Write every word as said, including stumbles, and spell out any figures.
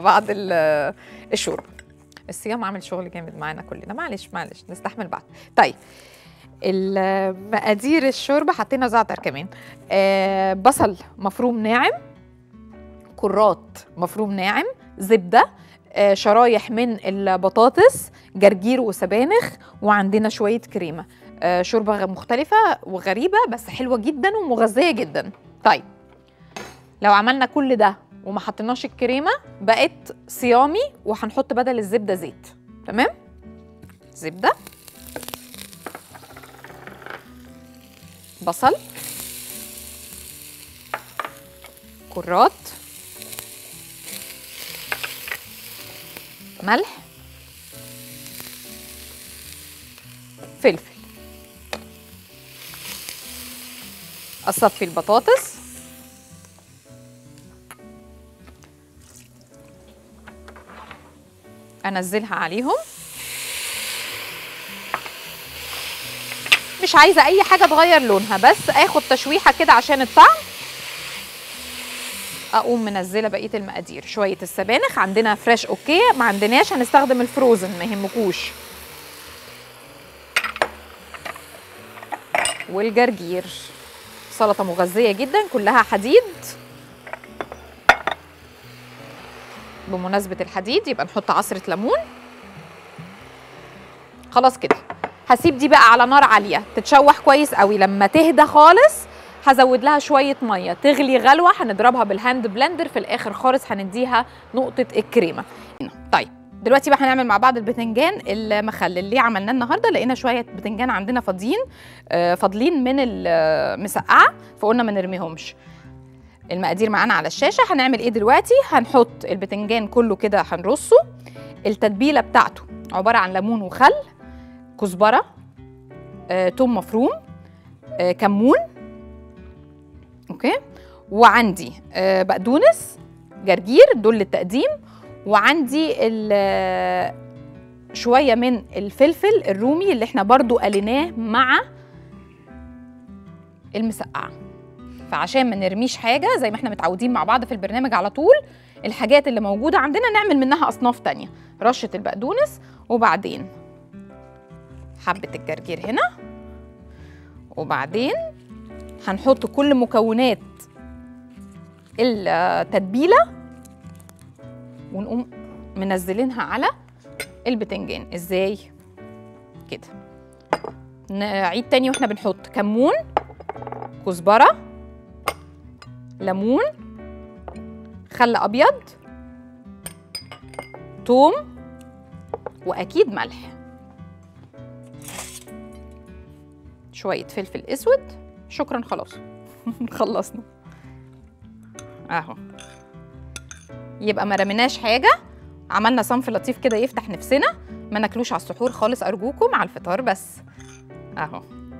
مع بعض الشوربه. الصيام عامل شغل جامد معانا كلنا، معلش معلش نستحمل بعض. طيب مقادير الشوربه حطينا زعتر كمان، آه بصل مفروم ناعم، كرات مفروم ناعم، زبده، آه شرايح من البطاطس، جرجير وسبانخ، وعندنا شويه كريمه. آه شوربه مختلفه وغريبه بس حلوه جدا ومغذيه جدا. طيب لو عملنا كل ده وما حطيناش الكريمه بقت صيامي، وهنحط بدل الزبده زيت. تمام، زبده، بصل، كرات، ملح، فلفل. أصفي البطاطس، أنزلها عليهم. مش عايزه اي حاجه تغير لونها، بس اخد تشويحه كده عشان الطعم. اقوم منزله بقيه المقادير، شويه السبانخ عندنا فريش اوكي، ما عندناش هنستخدم الفروزن ما يهمكوش، والجرجير. سلطه مغذيه جدا كلها حديد. بمناسبه الحديد يبقى نحط عصره ليمون. خلاص كده هسيب دي بقى على نار عاليه تتشوح كويس قوي. لما تهدى خالص هزود لها شويه ميه تغلي غلوه، هنضربها بالهاند بلندر. في الاخر خالص هنديها نقطه الكريمه. طيب دلوقتي بقى هنعمل مع بعض الباذنجان المخلل. ليه عملناه النهارده؟ لقينا شويه باذنجان عندنا فاضيين فاضلين من المسقعه، فقلنا ما نرميهمش. المقادير معانا على الشاشه. هنعمل ايه دلوقتي؟ هنحط الباذنجان كله كده هنرصه. التتبيله بتاعته عباره عن ليمون وخل، كزبرة، آه، توم مفروم، آه، كمون، اوكي، وعندي آه، بقدونس، جرجير، دول للتقديم، وعندي شوية من الفلفل الرومي اللي احنا برضو قليناه مع المسقعة. فعشان ما نرميش حاجة زي ما احنا متعودين مع بعض في البرنامج على طول، الحاجات اللي موجودة عندنا نعمل منها أصناف تانية. رشة البقدونس، وبعدين حبة الجرجير هنا، وبعدين هنحط كل مكونات التتبيلة ونقوم منزلينها على البتنجان. ازاي؟ كده. نعيد تاني واحنا بنحط كمون، كزبرة، ليمون، خل أبيض، ثوم، وأكيد ملح، شوية فلفل اسود. شكرا، خلاص خلصنا اهو. يبقى ما رميناش حاجة، عملنا صنف لطيف كده يفتح نفسنا. ما ناكلوش على السحور خالص ارجوكم، على الفطار بس اهو.